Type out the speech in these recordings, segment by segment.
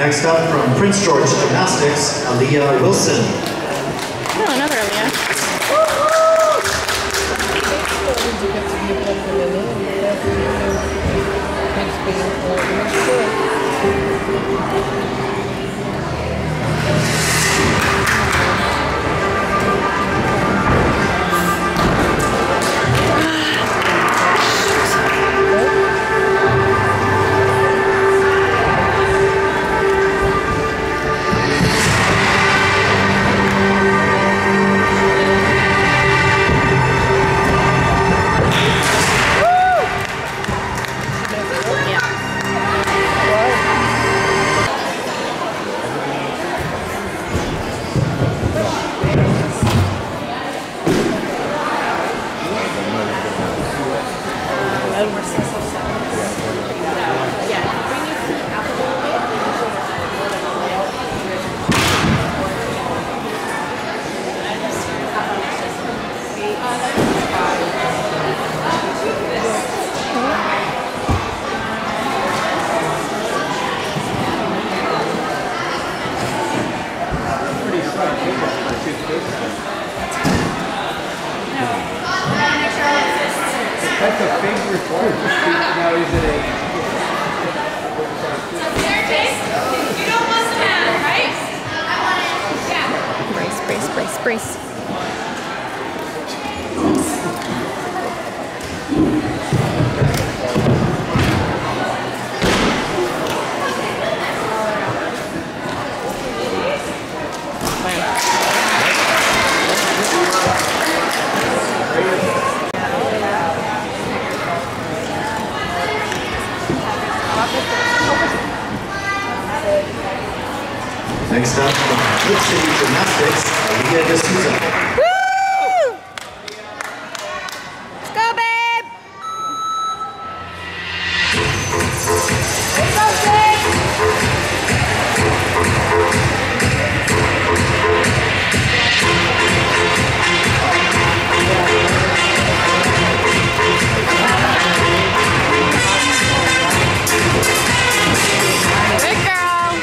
Next up, from Prince George Gymnastics, Aaliyah Wilson. Oh, another Next up, from Flip City Gymnastics, Aaliyah De Sousa. Woo! Let's go, babe! Let's go, babe! Good girl!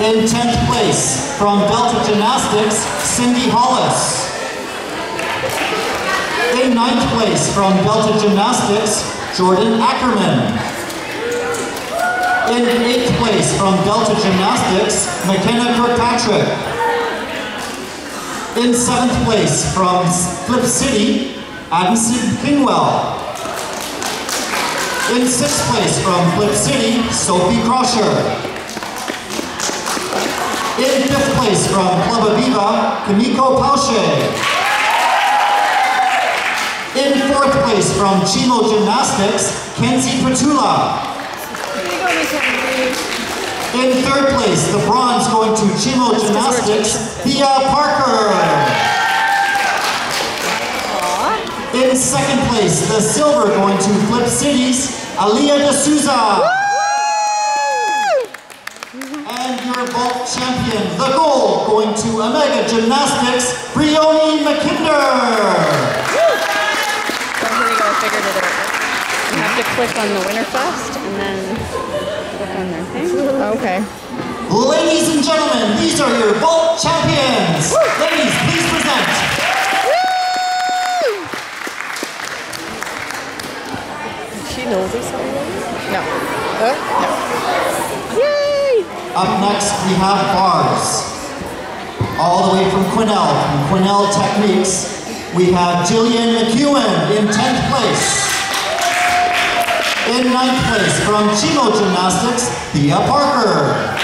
In 10th place, from Delta Gymnastics, Sydney Hollis. In 9th place, from Delta Gymnastics, Jordan Ackerman. In 8th place, from Delta Gymnastics, McKenna Kirkpatrick. In 7th place, from Flip City, Addison Kingwell. In 6th place, from Flip City, Sophie Croucher. In 5th place, from Club Aviva, Kimiko Pausche. In 4th place, from Chimo Gymnastics, Kenzie Petula. In 3rd place, the bronze going to Chimo Gymnastics, Thea Parker. In 2nd place, the silver going to Flip Cities, Aaliyah De Sousa. Champion, the gold going to Omega Gymnastics, Brioni McKinder. Somebody gotta figure it out. You have to click on the winner first and then click on their thing. Okay. Ladies and gentlemen, these are your vault champions. Woo! Ladies, please present. Woo! have bars. All the way from Quinnell Techniques, we have Jillian McEwen in 10th place. In 9th place from Chimo Gymnastics, Thea Parker.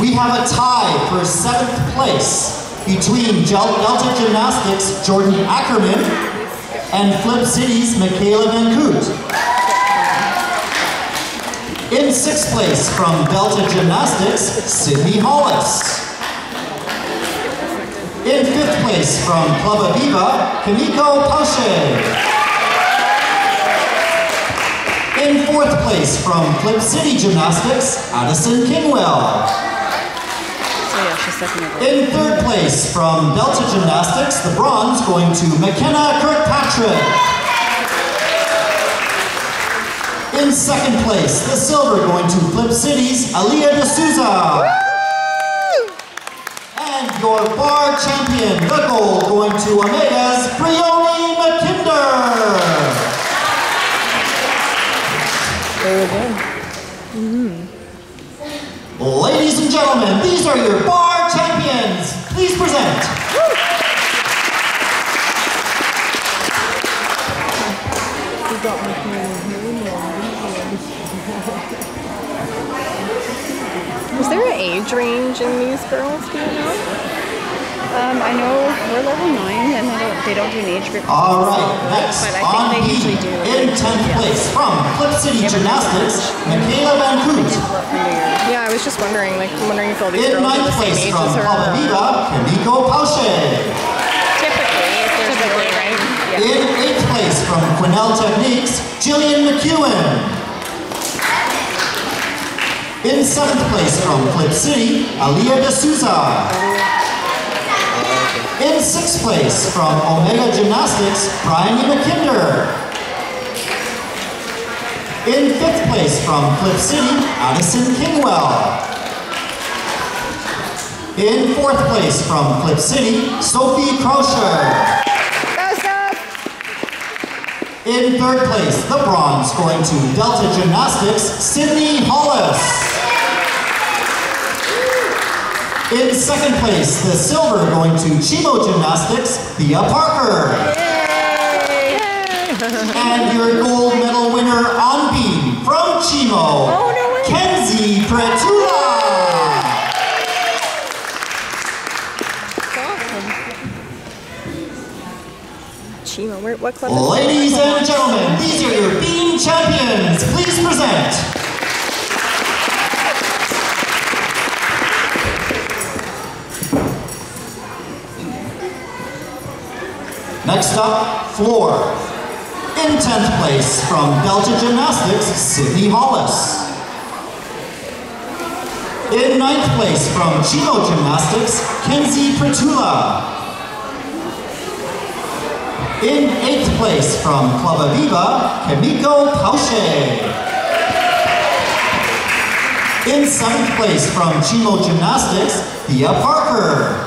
We have a tie for 7th place between Delta Gymnastics' Jordan Ackerman and Flip City's Michaela Van Coote. In 6th place from Delta Gymnastics, Sydney Hollis. In 5th place from Club Aviva, Kimiko Pausche. In 4th place from Flip City Gymnastics, Addison Kingwell. In 3rd place from Delta Gymnastics, the bronze going to McKenna Kirkpatrick. In 2nd place, the silver going to Flip City's Aaliyah De Sousa. Your bar champion, the gold going to Omega's Brioni McKinder. There we go. Ladies and gentlemen, these are your bar champions. Please present. We got McKinder. Was there an age range in these girls? Do you know? I know we're level 9 and they don't do an age group. Alright, next but I think they usually do. In 10th place from Flip City Gymnastics, Michaela Van Coote. Yeah, I was just wondering, like, if all these girls are the same age as her. In 9th place from Aviva, Kimiko Pausche. Typically, right? Yeah. In 8th place from Quinnell Techniques, Jillian McEwen. In 7th place from Flip City, Aaliyah De Sousa. In 6th place from Omega Gymnastics, Brioni McKinder. In 5th place from Flip City, Addison Kingwell. In 4th place from Flip City, Sophie Croucher. In 3rd place, the bronze going to Delta Gymnastics, Sydney Hollis. In 2nd place, the silver going to Chimo Gymnastics, Thea Parker. Yay! And your gold medal winner on beam from Chimo, Kenzie Petula. Chimo, what club? Ladies and gentlemen, these are your beam champions. Please present. Next up, floor. In 10th place from Delta Gymnastics, Sydney Hollis. In 9th place from Chimo Gymnastics, Kenzie Petula. In 8th place from Club Aviva, Kimiko Pausche. In 7th place from Chimo Gymnastics, Thea Parker.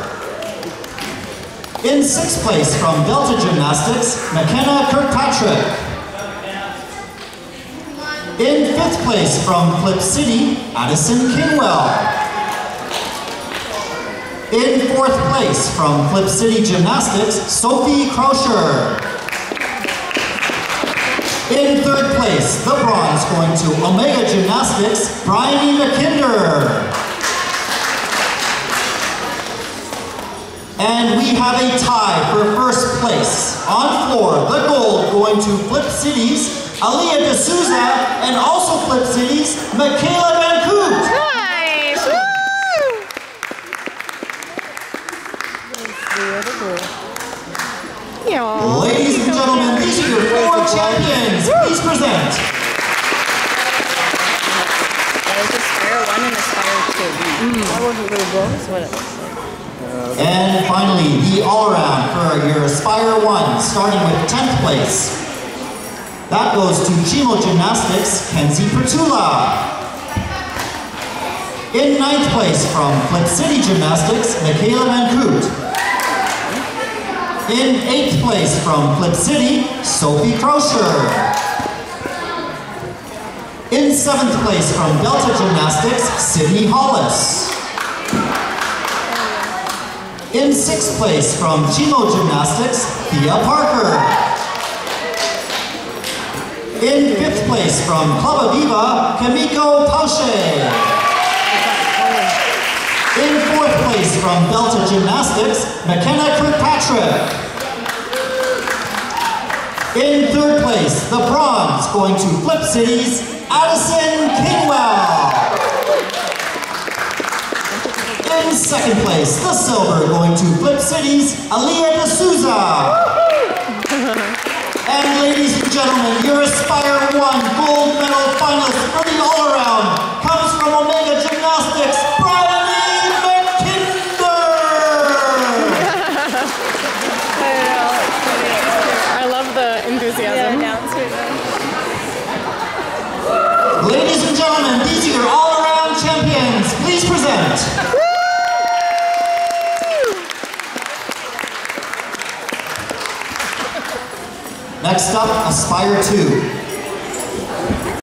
In 6th place from Delta Gymnastics, McKenna Kirkpatrick. In 5th place from Flip City, Addison Kingwell. In 4th place from Flip City Gymnastics, Sophie Croucher. In 3rd place, the bronze going to Omega Gymnastics, Brioni McKinder. And we have a tie for 1st place. On floor, the gold going to Flip City's Aaliyah De Sousa and also Flip City's Michaela Van Coote. Nice! Woo! Ladies and gentlemen, these are your 4 champions. Please present. That was a spare one and a spare 2. That wasn't really gold, that's what it was. And finally, the all-around for your Aspire 1, starting with 10th place. That goes to Chimo Gymnastics, Kenzie Petula. In 9th place from Flip City Gymnastics, Michaela Mancourt. In 8th place from Flip City, Sophie Croucher. In seventh place from Delta Gymnastics, Sydney Hollis. In sixth place from Chimo Gymnastics, Thea Parker. In fifth place from Club Aviva, Kimiko Pausche. In fourth place from Delta Gymnastics, McKenna Kirkpatrick. In third place, the bronze going to Flip City's Addison Kingwell. In second place, the silver going to Flip City's Aaliyah De Sousa. And ladies and gentlemen, your Aspire 1 gold medal finalist for the all-around comes from Omega Gymnastics, Next up, Aspire 2.